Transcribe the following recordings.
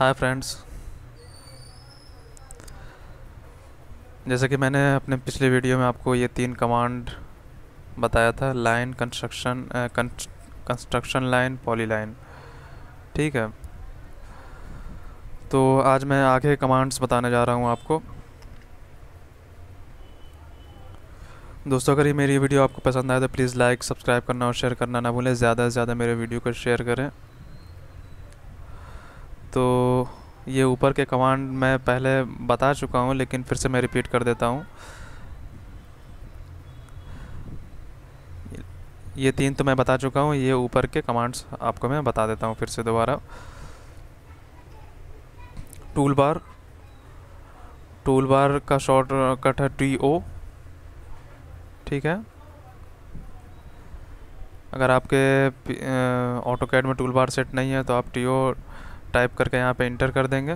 Hi friends, जैसा कि मैंने अपने पिछले वीडियो में आपको ये 3 कमांड बताया था, line, construction line, poly line, ठीक है। तो आज मैं आगे कमांड्स बताने जा रहा हूँ आपको। दोस्तों, अगर ये मेरी वीडियो आपको पसंद आए तो प्लीज़ लाइक, सब्सक्राइब करना और शेयर करना ना भूलें। ज़्यादा से ज़्यादा मेरे वीडियो को शेयर करें। तो ये ऊपर के कमांड मैं पहले बता चुका हूँ, लेकिन फिर से मैं रिपीट कर देता हूँ। ये 3 तो मैं बता चुका हूँ, ये ऊपर के कमांड्स आपको मैं बता देता हूँ फिर से दोबारा। टूल बार का शॉर्ट कट है TO, ठीक है। अगर आपके ऑटोकैड में टूल बार सेट नहीं है तो आप TO टाइप करके यहाँ पे इंटर कर देंगे।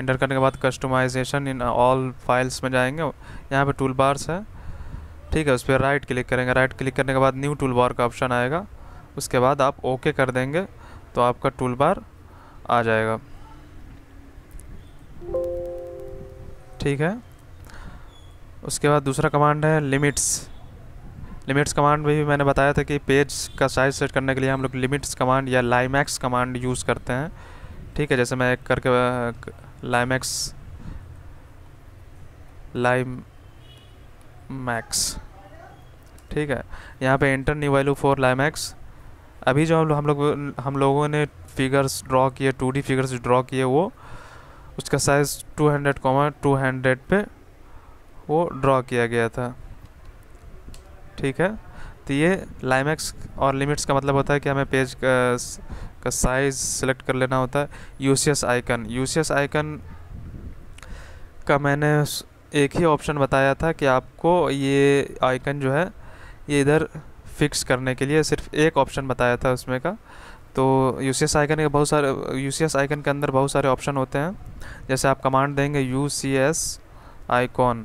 इंटर करने के बाद कस्टमाइजेशन इन ऑल फाइल्स में जाएंगे, यहाँ पे टूल बार्स है, ठीक है। उस पर राइट क्लिक करेंगे। राइट क्लिक करने के बाद न्यू टूल बार का ऑप्शन आएगा, उसके बाद आप ओके कर देंगे तो आपका टूल बार आ जाएगा, ठीक है। उसके बाद दूसरा कमांड है लिमिट्स। लिमिट्स कमांड भी मैंने बताया था कि पेज का साइज सेट करने के लिए हम लोग लिमिट्स कमांड या लाइमैक्स कमांड यूज़ करते हैं, ठीक है। जैसे मैं एक करके लाइमैक्स, ठीक है। यहाँ पे enter new value for limmax. अभी जो हम लोगों ने फिगर्स ड्रॉ किए, 2D फिगर्स ड्रॉ किए, वो उसका साइज़ 200,200 पे वो ड्रॉ किया गया था, ठीक है। तो ये लाइमैक्स और लिमिट्स का मतलब होता है कि हमें पेज का साइज़ सेलेक्ट कर लेना होता है। यूसीएस आइकन का मैंने एक ही ऑप्शन बताया था कि आपको ये आइकन जो है ये इधर फिक्स करने के लिए सिर्फ एक ऑप्शन बताया था उसमें का। तो यूसीएस आइकन के अंदर बहुत सारे ऑप्शन होते हैं। जैसे आप कमांड देंगे यूसीएस आइकॉन,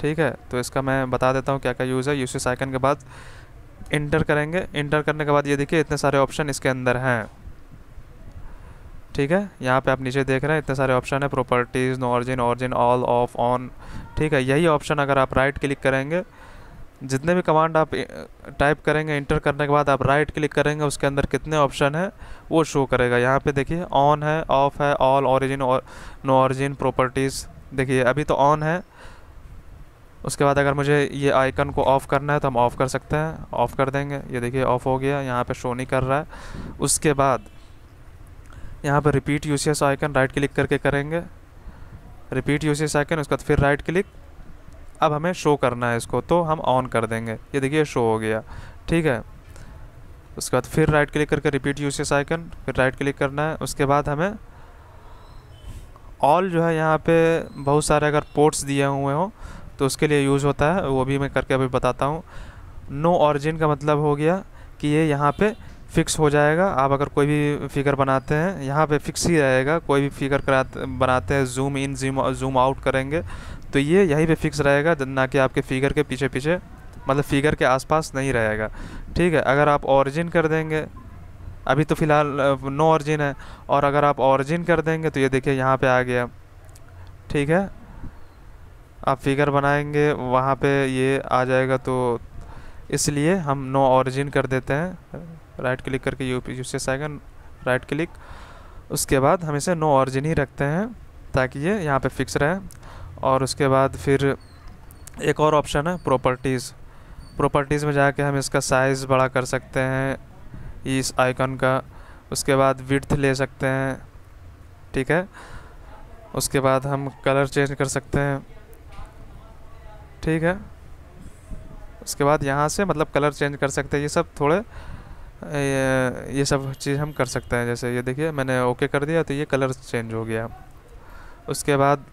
ठीक है। तो इसका मैं बता देता हूँ क्या क्या यूज़ है। यूसीएस आइकन के बाद इंटर करेंगे। इंटर करने के बाद ये देखिए इतने सारे ऑप्शन इसके अंदर हैं, ठीक है। यहाँ पे आप नीचे देख रहे हैं इतने सारे ऑप्शन है, properties, no origin, origin, all, off, on, ठीक है। यही ऑप्शन अगर आप राइट क्लिक करेंगे, जितने भी कमांड आप टाइप करेंगे इंटर करने के बाद आप राइट क्लिक करेंगे, उसके अंदर कितने ऑप्शन है वो शो करेगा। यहाँ पर देखिए ऑन है, ऑफ है, all, origin, no origin, properties. देखिए अभी तो ऑन है, उसके बाद अगर मुझे ये आइकन को ऑफ़ करना है तो हम ऑफ़ कर सकते हैं, ऑफ़ कर देंगे। ये देखिए ऑफ़ हो गया, यहाँ पे शो नहीं कर रहा है। उसके बाद यहाँ पे repeat UCS icon right click करके करेंगे, रिपीट यूसीएस आइकन, उसके बाद फिर राइट क्लिक। अब हमें शो करना है इसको तो हम ऑन कर देंगे, ये देखिए शो हो गया, ठीक है। उसके बाद फिर राइट क्लिक करके रिपीट यूसीएस आइकन, फिर राइट क्लिक करना है। उसके बाद हमें ऑल जो है यहाँ पर बहुत सारे अगर पोर्ट्स दिए हुए हों तो उसके लिए यूज़ होता है, वो भी मैं करके अभी बताता हूँ। नो ऑरिजिन का मतलब हो गया कि ये यहाँ पे फिक्स हो जाएगा। आप अगर कोई भी फिगर बनाते हैं यहाँ पे फिक्स ही रहेगा। कोई भी फिगर बनाते हैं, जूम इन, जूम आउट करेंगे तो ये यहीं पे फिक्स रहेगा, ना कि आपके फिगर के पीछे पीछे, मतलब फिगर के आसपास नहीं रहेगा, ठीक है। अगर आप ऑरिजिन कर देंगे, अभी तो फ़िलहाल नो ऑरिजिन है, और अगर आप ऑरिजिन कर देंगे तो ये देखिए यहाँ पर आ गया, ठीक है। आप फिगर बनाएंगे वहाँ पे ये आ जाएगा, तो इसलिए हम नो ऑरिजिन कर देते हैं। राइट क्लिक करके यूसीएस आइकन, राइट क्लिक, उसके बाद हम इसे नो ऑरिजिन ही रखते हैं ताकि ये यहाँ पे फिक्स रहे। और उसके बाद फिर एक और ऑप्शन है प्रॉपर्टीज़। प्रॉपर्टीज़ में जाके हम इसका साइज़ बड़ा कर सकते हैं इस आइकन का, उसके बाद विड्थ ले सकते हैं, ठीक है। उसके बाद हम कलर चेंज कर सकते हैं, ठीक है। उसके बाद यहाँ से मतलब कलर चेंज कर सकते हैं। ये सब थोड़े ये सब चीज़ हम कर सकते हैं। जैसे ये देखिए मैंने ओके कर दिया तो ये कलर चेंज हो गया। उसके बाद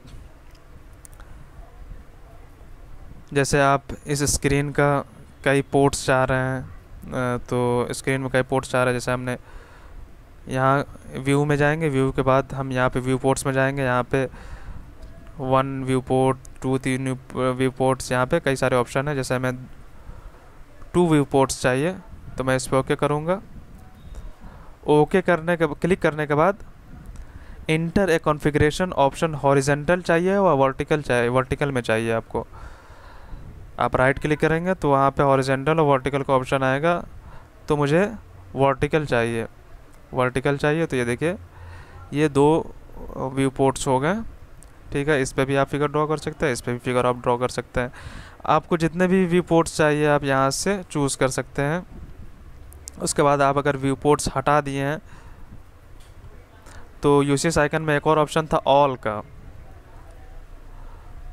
जैसे आप इस स्क्रीन का कई पोर्ट्स चाह रहे हैं तो स्क्रीन में कई पोर्ट्स चाह रहे हैं। जैसे हमने यहाँ व्यू में जाएंगे, व्यू के बाद हम यहाँ पे व्यू पोर्ट्स में जाएंगे। यहाँ पे 1 व्यू पोर्ट, 2 3 व्यू पोर्ट्स, यहाँ पे कई सारे ऑप्शन है। जैसे हमें 2 व्यू पोर्ट्स चाहिए तो मैं इस पर ओके करूँगा। ओके करने के क्लिक करने के बाद enter a configuration option horizontal चाहिए और वर्टिकल चाहिए, वर्टिकल में चाहिए आपको। आप राइट क्लिक करेंगे तो वहाँ पे हॉरिजेंटल और वर्टिकल का ऑप्शन आएगा, तो मुझे वर्टिकल चाहिए, वर्टिकल चाहिए। तो ये देखिए ये दो व्यू पोर्ट्स हो गए, ठीक है। इस पर भी आप फिगर ड्रॉ कर सकते हैं, इस पर भी फिगर आप ड्रॉ कर सकते हैं। आपको जितने भी व्यू पोर्ट्स चाहिए आप यहाँ से चूज़ कर सकते हैं। उसके बाद आप अगर व्यू पोर्ट्स हटा दिए हैं तो यूसीएस आइकन में एक और ऑप्शन था ऑल का,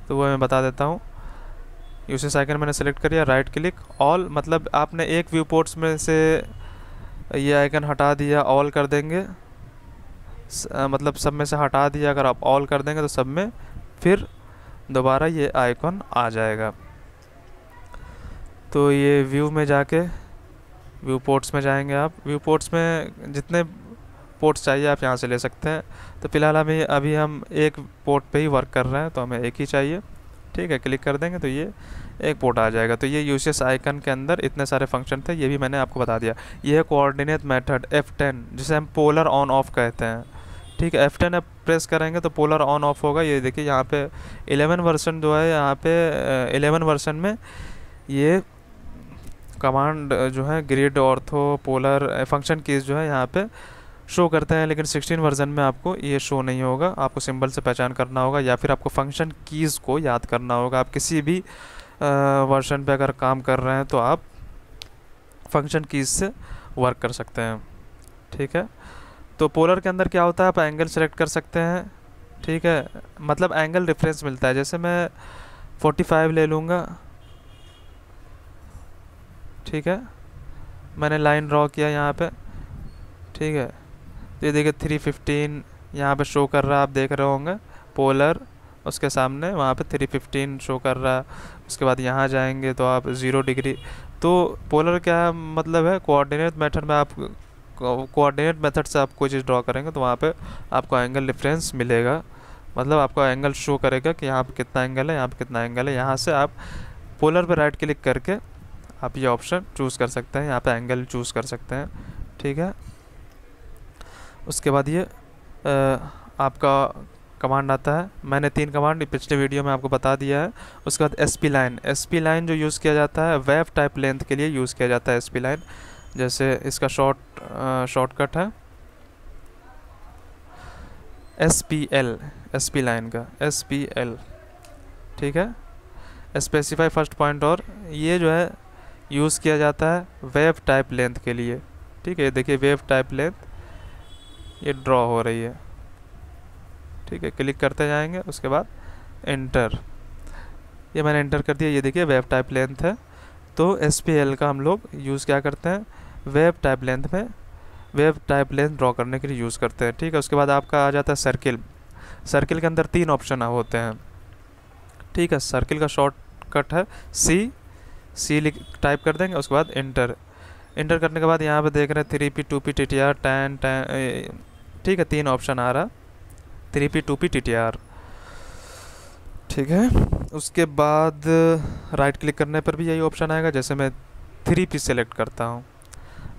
तो वो मैं बता देता हूँ। यूसीएस आइकन मैंने सेलेक्ट कर लिया, राइट क्लिक ऑल, मतलब आपने एक व्यू पोर्ट्स में से ये आइकन हटा दिया, ऑल कर देंगे मतलब सब में से हटा दिया। अगर आप ऑल कर देंगे तो सब में फिर दोबारा ये आइकॉन आ जाएगा। तो ये व्यू में जाके व्यू पोर्ट्स में जाएंगे आप, व्यू पोर्ट्स में जितने पोर्ट्स चाहिए आप यहाँ से ले सकते हैं। तो फिलहाल हमें अभी हम एक पोर्ट पे ही वर्क कर रहे हैं तो हमें एक ही चाहिए, ठीक है। क्लिक कर देंगे तो ये एक पोर्ट आ जाएगा। तो ये यूसीएस आइकन के अंदर इतने सारे फंक्शन थे, ये भी मैंने आपको बता दिया। ये है कोऑर्डिनेट मेथड F10, जिसे हम पोलर ऑन ऑफ कहते हैं, ठीक है। F10 आप प्रेस करेंगे तो पोलर ऑन ऑफ होगा। ये देखिए यहाँ पे 11 वर्जन जो है, यहाँ पे 11 वर्जन में ये कमांड जो है grid, ortho, polar, function keys जो है यहाँ पे शो करते हैं, लेकिन 16 वर्जन में आपको ये शो नहीं होगा। आपको सिंबल से पहचान करना होगा या फिर आपको फंक्शन कीज़ को याद करना होगा। आप किसी भी वर्जन पे अगर काम कर रहे हैं तो आप फंक्शन कीज़ से वर्क कर सकते हैं, ठीक है। तो पोलर के अंदर क्या होता है, आप एंगल सेलेक्ट कर सकते हैं, ठीक है। मतलब एंगल रेफरेंस मिलता है, जैसे मैं 45 ले लूँगा, ठीक है। मैंने लाइन ड्रॉ किया यहाँ पे, ठीक है। तो ये देखिए 315 यहाँ पे शो कर रहा है, आप देख रहे होंगे पोलर, उसके सामने वहाँ पे 315 शो कर रहा है। उसके बाद यहाँ जाएंगे तो आप 0 डिग्री। तो पोलर क्या मतलब है, कोऑर्डिनेट मेथड में आप कोऑर्डिनेट मेथड से आप कोई चीज़ ड्रॉ करेंगे तो वहाँ पे आपको एंगल रेफरेंस मिलेगा, मतलब आपको एंगल शो करेगा कि यहाँ पर कितना एंगल है, यहाँ पर कितना एंगल है। यहाँ से आप पोलर पर राइट क्लिक करके आप ये ऑप्शन चूज़ कर सकते हैं, यहाँ पर एंगल चूज़ कर सकते हैं, ठीक है। उसके बाद ये आपका कमांड आता है। मैंने 3 कमांड पिछले वीडियो में आपको बता दिया है। उसके बाद एसपी लाइन जो यूज़ किया जाता है वेव टाइप लेंथ के लिए यूज़ किया जाता है एसपी लाइन, जैसे इसका शॉर्टकट है SPL, एसपी लाइन का SPL, ठीक है, स्पेसिफाई फर्स्ट पॉइंट। और ये जो है यूज़ किया जाता है वेव टाइप लेंथ के लिए, ठीक है। देखिए वेव टाइप लेंथ ये ड्रॉ हो रही है, ठीक है। क्लिक करते जाएंगे, उसके बाद एंटर, ये मैंने एंटर कर दिया। ये देखिए वेब टाइप लेंथ है। तो SPL का हम लोग यूज़ क्या करते हैं, वेब टाइप लेंथ में वेब टाइप लेंथ ड्रॉ करने के लिए यूज़ करते हैं, ठीक है। उसके बाद आपका आ जाता है सर्किल। सर्किल के अंदर 3 ऑप्शन होते हैं, ठीक है। सर्किल का शॉर्टकट है C टाइप कर देंगे, उसके बाद एंटर। इंटर करने के बाद यहाँ पे देख रहे हैं 3P 2P TTR 10, ठीक है। 3 ऑप्शन आ रहा, 3P 2P TTR, ठीक है। उसके बाद राइट क्लिक करने पर भी यही ऑप्शन आएगा। जैसे मैं 3P सेलेक्ट करता हूँ,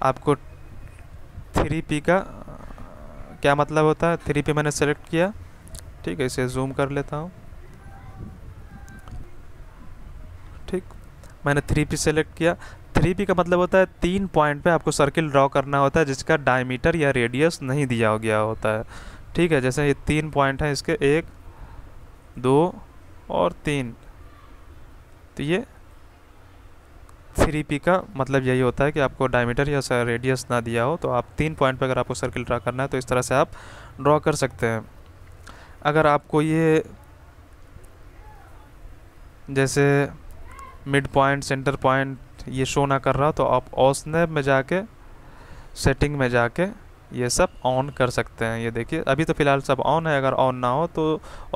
आपको 3P का क्या मतलब होता है, 3P मैंने सेलेक्ट किया, ठीक है। इसे जूम कर लेता हूँ, ठीक, मैंने 3P सेलेक्ट किया। 3P का मतलब होता है 3 पॉइंट पे आपको सर्किल ड्रॉ करना होता है जिसका डायमीटर या रेडियस नहीं दिया गया होता है, ठीक है। जैसे ये 3 पॉइंट हैं, इसके 1, 2 और 3, तो ये 3P का मतलब यही होता है कि आपको डायमीटर या रेडियस ना दिया हो, तो आप 3 पॉइंट पे अगर आपको सर्किल ड्रा करना है तो इस तरह से आप ड्रॉ कर सकते हैं। अगर आपको ये जैसे मिड पॉइंट, सेंटर पॉइंट ये शो ना कर रहा तो आप ऑस्नैप में जाके सेटिंग में जाके ये सब ऑन कर सकते हैं। ये देखिए अभी तो फ़िलहाल सब ऑन है, अगर ऑन ना हो तो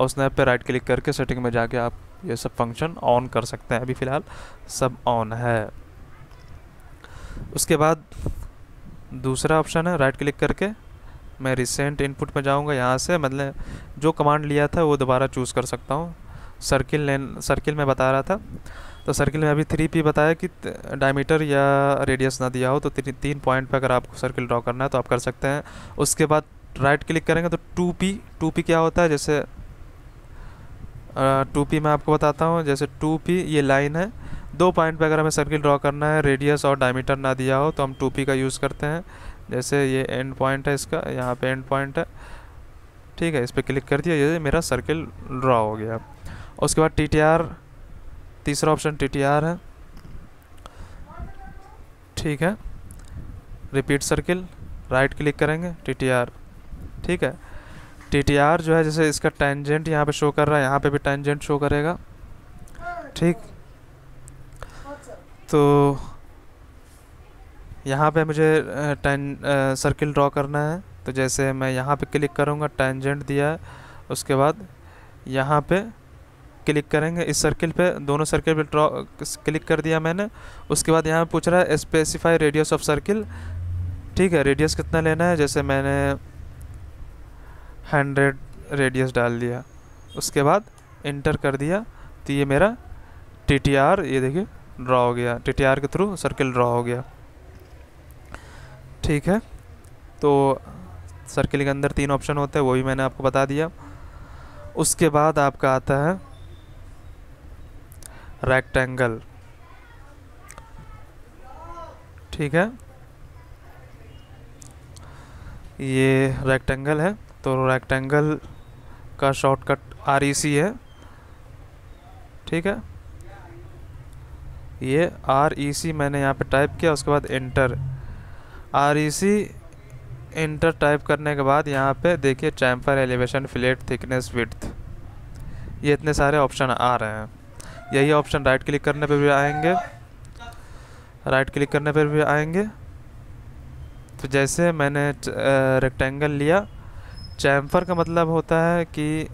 ऑस्नैप पे राइट क्लिक करके सेटिंग में जाके आप ये सब फंक्शन ऑन कर सकते हैं। अभी फ़िलहाल सब ऑन है। उसके बाद दूसरा ऑप्शन है, राइट क्लिक करके मैं रिसेंट इनपुट में जाऊँगा। यहाँ से मतलब जो कमांड लिया था वो दोबारा चूज़ कर सकता हूँ। सर्किल में बता रहा था, तो सर्किल में अभी 3P बताया कि डायमीटर या रेडियस ना दिया हो, तो 3 पॉइंट पर अगर आपको सर्किल ड्रॉ करना है तो आप कर सकते हैं। उसके बाद राइट क्लिक करेंगे तो 2P क्या होता है, जैसे 2P मैं आपको बताता हूँ। जैसे 2P ये लाइन है, दो पॉइंट पे अगर हमें सर्किल ड्रॉ करना है, रेडियस और डायमीटर ना दिया हो तो हम 2P का यूज़ करते हैं। जैसे ये एंड पॉइंट है, इसका यहाँ पे एंड पॉइंट है, ठीक है, इस पर क्लिक कर दिया, ये मेरा सर्किल ड्रॉ हो गया। उसके बाद TTR, तीसरा ऑप्शन TTR है, ठीक है, रिपीट सर्किल, राइट क्लिक करेंगे TTR, ठीक है। TTR जो है, जैसे इसका टेंजेंट यहाँ पे शो कर रहा है, यहाँ पे भी टेंजेंट शो करेगा, ठीक। तो यहाँ पे मुझे सर्किल ड्रॉ करना है, तो जैसे मैं यहाँ पे क्लिक करूँगा, टेंजेंट दिया है, उसके बाद यहाँ पे क्लिक करेंगे इस सर्किल पे, दोनों सर्किल पे ड्रॉ क्लिक कर दिया मैंने। उसके बाद यहाँ पूछ रहा है स्पेसिफाई रेडियस ऑफ सर्किल, ठीक है, रेडियस कितना लेना है, जैसे मैंने 100 रेडियस डाल दिया, उसके बाद इंटर कर दिया, तो ये मेरा TTR, ये देखिए ड्रॉ हो गया, TTR के थ्रू सर्किल ड्रॉ हो गया, ठीक है। तो सर्किल के अंदर 3 ऑप्शन होते हैं, वो भी मैंने आपको बता दिया। उसके बाद आपका आता है रेक्टेंगल, ठीक है, ये रेक्टेंगल है, तो रेक्टेंगल का शॉर्टकट REC है, ठीक है, ये REC मैंने यहाँ पे टाइप किया, उसके बाद इंटर, REC इंटर टाइप करने के बाद यहाँ पे देखिए chamfer, elevation, fillet, thickness, width, ये इतने सारे ऑप्शन आ रहे हैं। यही ऑप्शन राइट क्लिक करने पे भी आएंगे, तो जैसे मैंने रेक्टेंगल लिया, चैम्फर का मतलब होता है कि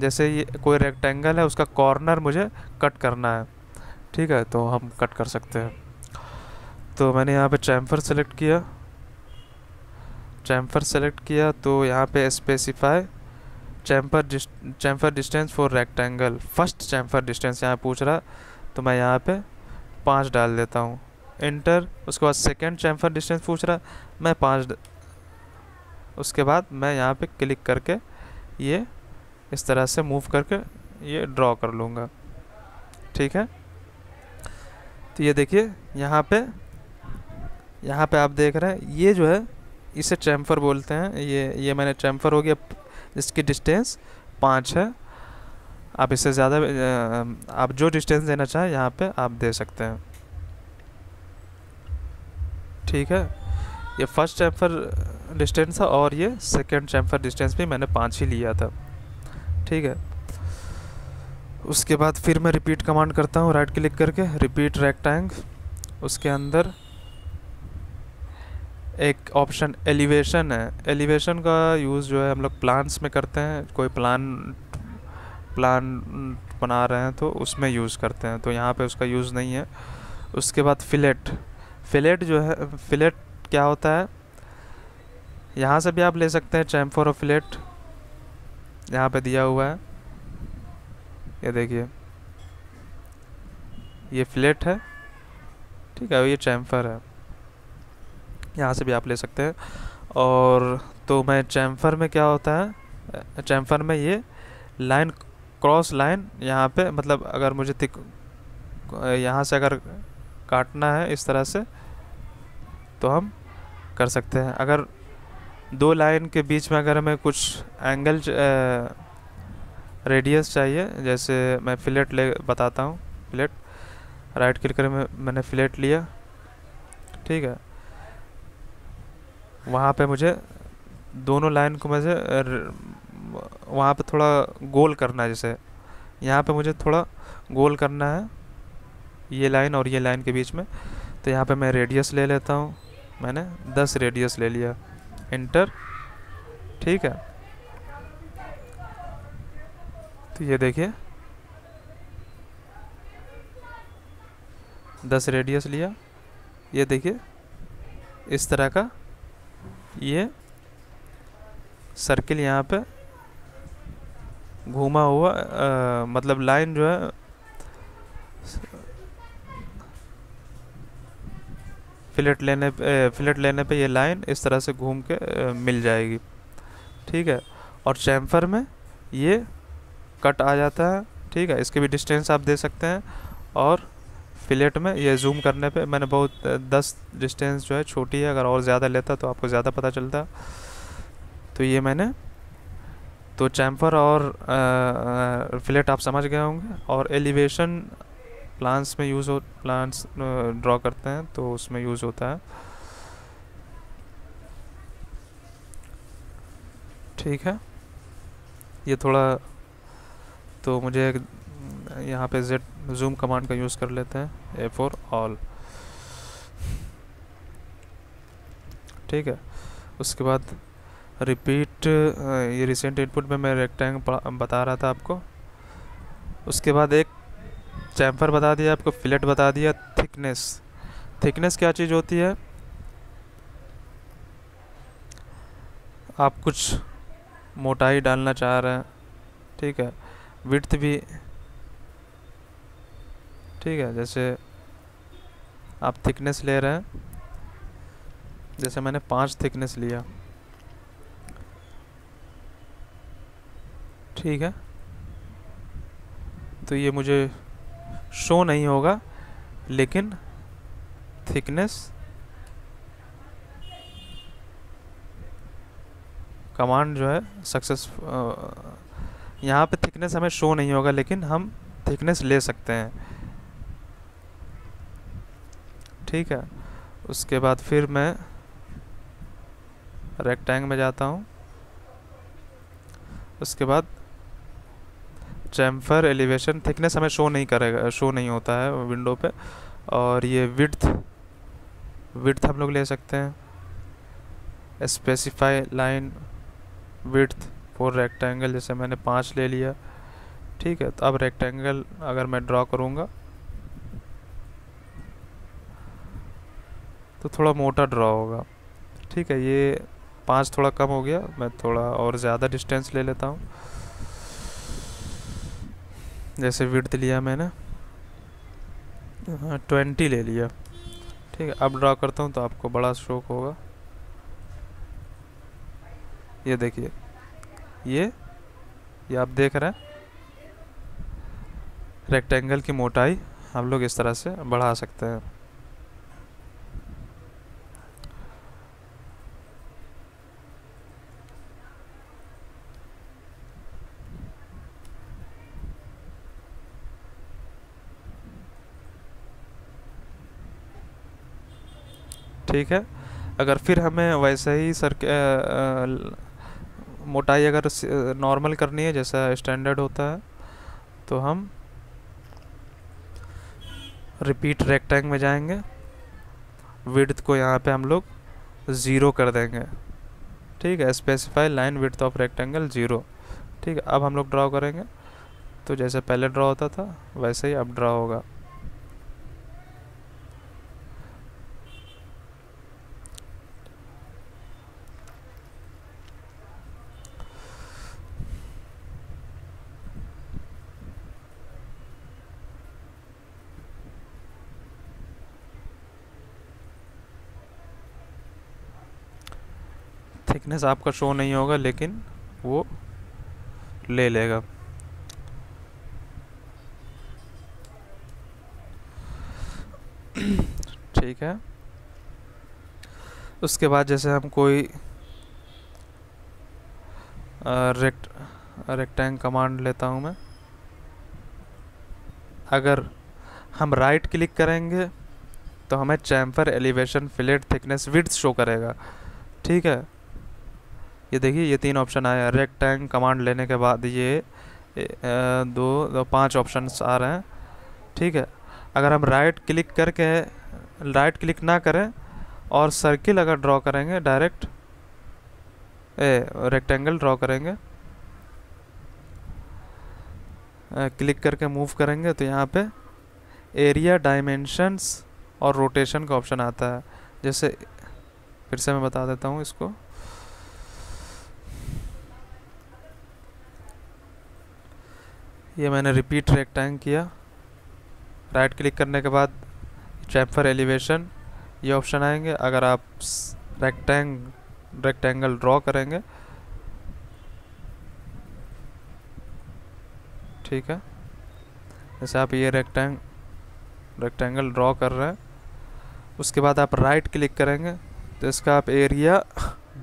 जैसे ये कोई रेक्टेंगल है, उसका कॉर्नर मुझे कट करना है, ठीक है, तो हम कट कर सकते हैं। तो मैंने यहाँ पे चैम्फर सेलेक्ट किया, तो यहाँ पे specify chamfer distance for rectangle, first chamfer distance यहाँ पूछ रहा, तो मैं यहाँ पे 5 डाल देता हूँ, इंटर। उसके बाद सेकेंड चैम्फर डिस्टेंस पूछ रहा, मैं 5, उसके बाद मैं यहाँ पे क्लिक करके ये इस तरह से मूव करके ये ड्रॉ कर लूँगा, ठीक है। तो ये देखिए यहाँ पे आप देख रहे हैं, ये जो है इसे चैम्फर बोलते हैं, ये मैंने चैम्फर हो गया, इसकी डिस्टेंस 5 है। आप इससे ज़्यादा आप जो डिस्टेंस देना चाहें यहाँ पे आप दे सकते हैं, ठीक है। ये फर्स्ट चैम्फर डिस्टेंस था और ये सेकंड चैम्फर डिस्टेंस भी मैंने 5 ही लिया था, ठीक है। उसके बाद फिर मैं रिपीट कमांड करता हूँ, राइट क्लिक करके रिपीट रेक्टेंग, उसके अंदर एक ऑप्शन एलिवेशन है। एलिवेशन का यूज़ जो है हम लोग प्लान्स में करते हैं, कोई प्लान बना रहे हैं तो उसमें यूज़ करते हैं, तो यहाँ पे उसका यूज़ नहीं है। उसके बाद फिलेट जो है, फिलेट क्या होता है, यहाँ से भी आप ले सकते हैं चैम्फर और फिलेट, यहाँ पे दिया हुआ है, ये देखिए ये फिलेट है, ठीक है, ये चैम्फर है, यहाँ से भी आप ले सकते हैं। और तो मैं चैम्फर में क्या होता है, चैम्फर में ये लाइन, क्रॉस लाइन यहाँ पे, मतलब अगर मुझे यहाँ से अगर काटना है इस तरह से तो हम कर सकते हैं। अगर दो लाइन के बीच में अगर हमें कुछ एंगल रेडियस चाहिए, जैसे मैं फिलेट ले बताता हूँ, फिलेट राइट क्लिक कर मैंने फिलेट लिया, ठीक है, वहाँ पे मुझे दोनों लाइन को मुझे वहाँ पे थोड़ा गोल करना है, जैसे यहाँ पे मुझे थोड़ा गोल करना है, ये लाइन और ये लाइन के बीच में, तो यहाँ पे मैं रेडियस ले लेता हूँ, मैंने 10 रेडियस ले लिया, इंटर, ठीक है। तो ये देखिए 10 रेडियस लिया, ये देखिए इस तरह का ये सर्किल यहाँ पे घूमा हुआ, मतलब लाइन जो है फिलेट लेने पे ये लाइन इस तरह से घूम के मिल जाएगी, ठीक है, और चैम्फर में ये कट आ जाता है, ठीक है। इसके भी डिस्टेंस आप दे सकते हैं, और फिलेट में ये जूम करने पे मैंने बहुत 10 डिस्टेंस जो है छोटी है, अगर और ज़्यादा लेता तो आपको ज़्यादा पता चलता। तो ये मैंने तो चैम्फर और फिलेट आप समझ गए होंगे। और एलिवेशन प्लान्स में यूज़ हो, प्लान्स ड्रॉ करते हैं तो उसमें यूज़ होता है, ठीक है। ये थोड़ा तो मुझे यहाँ पे Z zoom कमांड का यूज़ कर लेते हैं, A4 all, ठीक है। उसके बाद रिपीट, ये रिसेंट इनपुट में मैं रेक्टेंगल बता रहा था आपको, उसके बाद एक चैम्फर बता दिया आपको, फिलेट बता दिया, थिकनेस। थिकनेस क्या चीज़ होती है, आप कुछ मोटाई डालना चाह रहे हैं, ठीक है, विड्थ भी, ठीक है। जैसे आप थिकनेस ले रहे हैं, जैसे मैंने 5 थिकनेस लिया, ठीक है। तो ये मुझे शो नहीं होगा, लेकिन थिकनेस कमांड जो है सक्सेस, यहाँ पे थिकनेस हमें शो नहीं होगा, लेकिन हम थिकनेस ले सकते हैं, ठीक है। उसके बाद फिर मैं रेक्टेंगल में जाता हूँ, उसके बाद चैम्फर एलिवेशन, थिकनेस हमें शो नहीं करेगा, शो नहीं होता है विंडो पे। और ये विड्थ, विड्थ हम लोग ले सकते हैं, specify line width for rectangle, जैसे मैंने 5 ले लिया, ठीक है। तो अब रेक्टेंगल अगर मैं ड्रॉ करूँगा तो थोड़ा मोटा ड्रा होगा, ठीक है। ये 5 थोड़ा कम हो गया, मैं थोड़ा और ज़्यादा डिस्टेंस ले लेता हूँ, जैसे विड्थ लिया मैंने 20 ले लिया, ठीक है। अब ड्रा करता हूँ तो आपको बड़ा शौक होगा, ये देखिए, ये आप देख रहे हैं, रेक्टेंगल की मोटाई हम लोग इस तरह से बढ़ा सकते हैं, ठीक है। अगर फिर हमें वैसे ही मोटाई अगर नॉर्मल करनी है जैसा स्टैंडर्ड होता है, तो हम रिपीट रेक्टेंगल में जाएंगे, विड्थ को यहाँ पे हम लोग 0 कर देंगे, ठीक है। Specify line width of rectangle 0, ठीक है। अब हम लोग ड्रॉ करेंगे तो जैसे पहले ड्रॉ होता था वैसे ही अब ड्रॉ होगा, थिकनेस आपका शो नहीं होगा लेकिन वो ले लेगा। ठीक है। उसके बाद जैसे हम कोई रेक्टेंगल कमांड लेता हूँ मैं, अगर हम राइट क्लिक करेंगे तो हमें chamfer elevation fillet thickness width show करेगा, ठीक है। ये देखिए ये 3 ऑप्शन आया, रेक्टेंगल कमांड लेने के बाद ये 5 ऑप्शंस आ रहे हैं, ठीक है। अगर हम राइट क्लिक करके, राइट क्लिक ना करें और सर्किल अगर ड्रॉ करेंगे, डायरेक्ट रेक्टेंगल ड्रॉ करेंगे, क्लिक करके मूव करेंगे तो यहाँ पे एरिया, डायमेंशंस और रोटेशन का ऑप्शन आता है। जैसे फिर से मैं बता देता हूँ इसको, ये मैंने रिपीट रेक्टेंगल किया, राइट क्लिक करने के बाद चैम्फर एलिवेशन ये ऑप्शन आएंगे, अगर आप रेक्टेंगल ड्रॉ करेंगे ठीक है। जैसे आप ये रेक्टेंगल ड्रॉ कर रहे हैं, उसके बाद आप राइट क्लिक करेंगे तो इसका आप एरिया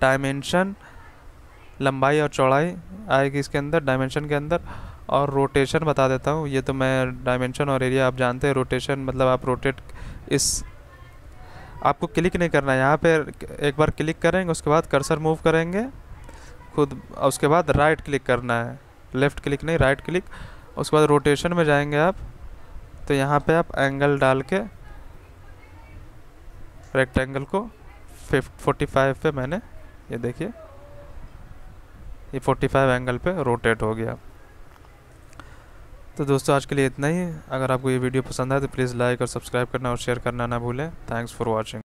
डायमेंशन लंबाई और चौड़ाई आएगी इसके अंदर डायमेंशन के अंदर, और रोटेशन बता देता हूँ। ये तो मैं डायमेंशन और एरिया आप जानते हैं, रोटेशन मतलब आप रोटेट इस आपको क्लिक नहीं करना है, यहाँ पे एक बार क्लिक करेंगे उसके बाद कर्सर मूव करेंगे खुद, उसके बाद राइट क्लिक करना है, लेफ़्ट क्लिक नहीं राइट क्लिक, उसके बाद रोटेशन में जाएंगे आप तो यहाँ पे आप एंगल डाल के रेक्टेंगल को 45 पे मैंने ये देखिए ये 45 एंगल पे रोटेट हो गया। तो दोस्तों आज के लिए इतना ही। अगर आपको ये वीडियो पसंद आए तो प्लीज़ लाइक और सब्सक्राइब करना और शेयर करना ना भूलें। Thanks for watching.